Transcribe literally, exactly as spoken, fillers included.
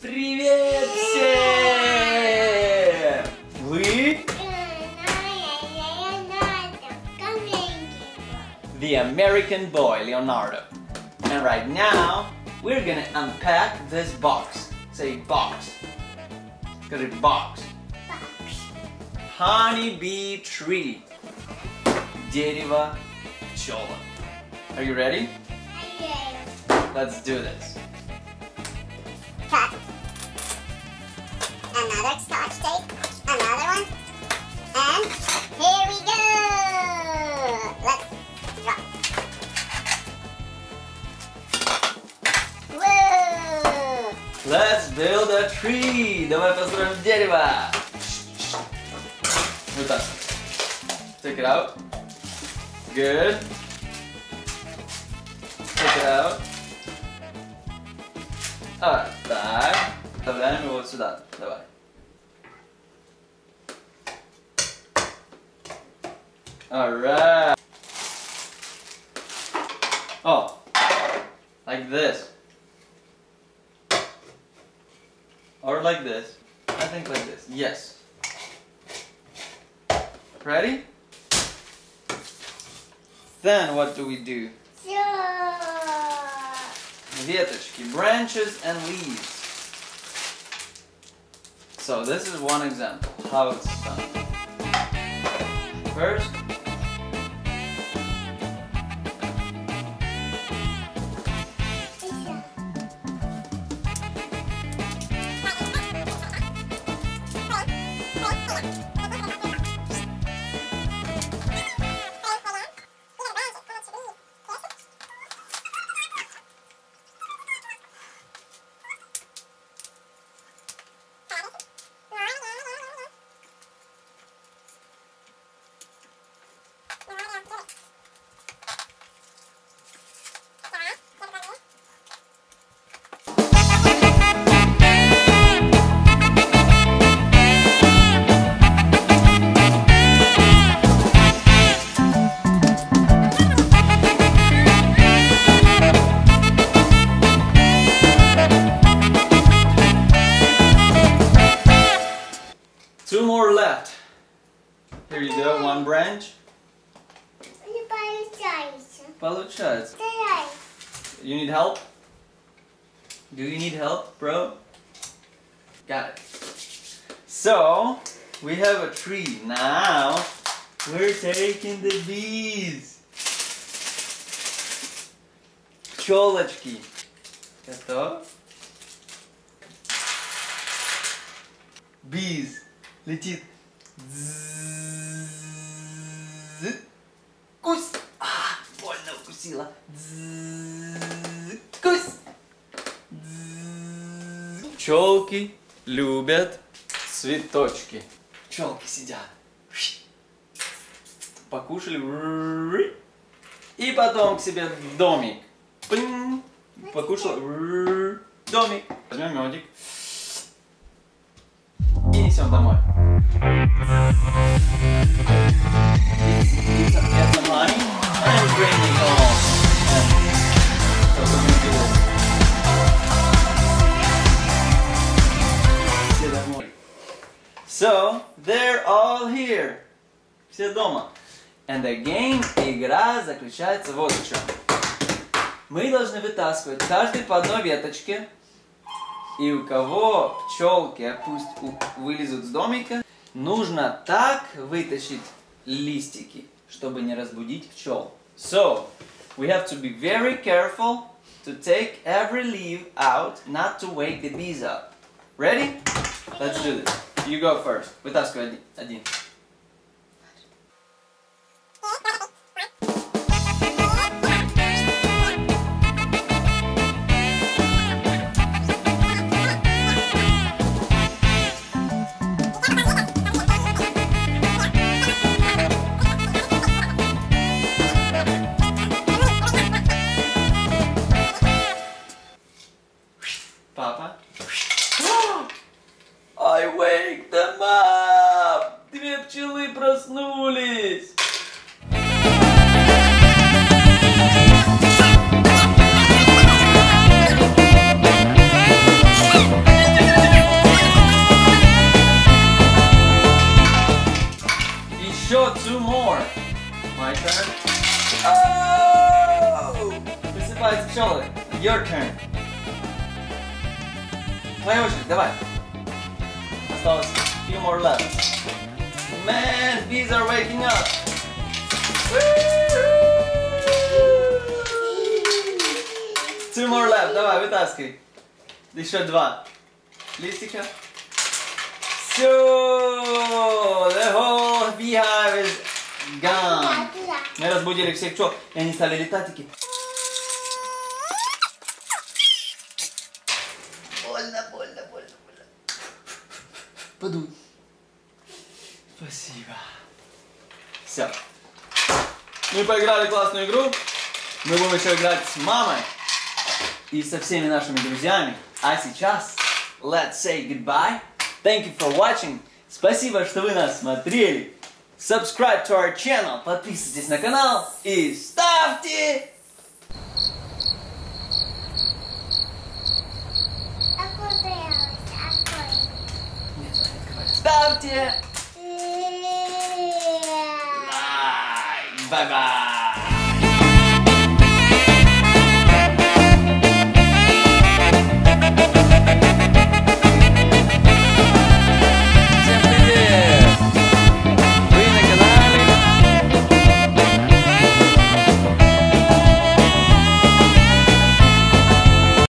Привет всем! Вы? The American Boy, Leonardo. And right now, we're gonna unpack this box. Say box. Cause it's box. Honeybee tree. Дерево пчела. Are you ready? Yeah. Let's do this. Cut. Another scotch tape. Another one. And here we go. Let's drop. Whoa. Let's build a tree. Давай построим дерево. Вот так. Take it out. Good. Take it out. А, так. Вставляем его вот сюда. Давай. Alright. Oh. Like this. Or like this. I think like this. Yes. Ready? Then what do we do? Веточки, branches and leaves. So this is one example how it's done. First, two more left. Here you go, one branch. Получается. You need help? Do you need help, bro? Got it. So, we have a tree. Now, we're taking the bees. Пчелочки. Готов? Bees. Летит. Кусь. А, больно укусила. Кусь. Пчелки любят цветочки. Пчелки сидят. Покушали. И потом к себе в домик. Покушала. Домик. Возьмем медик. И несем домой. It's a get the money and bring it home. So we do it. See that morning. So they're all here. Все дома. And the game, игра заключается вот в чем. Мы должны вытаскивать каждый по одной веточке. И у кого пчелки пусть вылезут с домика, нужно так вытащить листики, чтобы не разбудить пчел. So, we have to be very careful to take every leaf out, not to wake the bees up. Ready? Let's do this. You go first. Вытаскивай один. Папа. I wake them up! Две пчелы проснулись! Your turn. Твоя очередь, давай. Осталось few more left. Man, bees are waking up. Two more left, давай, вытаскивай. Еще два листика. So, the whole beehive is gone. Мы разбудили всех пчел, и они стали летать такие. Больно, больно, больно, больно. Подуй. Спасибо. Все. Мы поиграли классную игру. Мы будем еще играть с мамой и со всеми нашими друзьями. А сейчас, let's say goodbye. Thank you for watching. Спасибо, что вы нас смотрели. Subscribe to our channel. Подписывайтесь на канал и ставьте... Ставьте... Лайк. Бай-бай.